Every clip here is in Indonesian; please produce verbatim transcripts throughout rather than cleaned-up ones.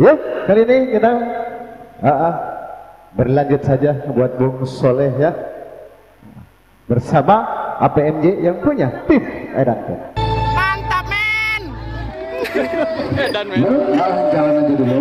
Ya, kali ini kita uh, berlanjut saja buat Bung Soleh ya, bersama A P M J yang punya tim Edan. Mantap men. Edan men. Jalan aja dulu.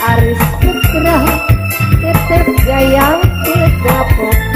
Aris putra tetap gayang, tetap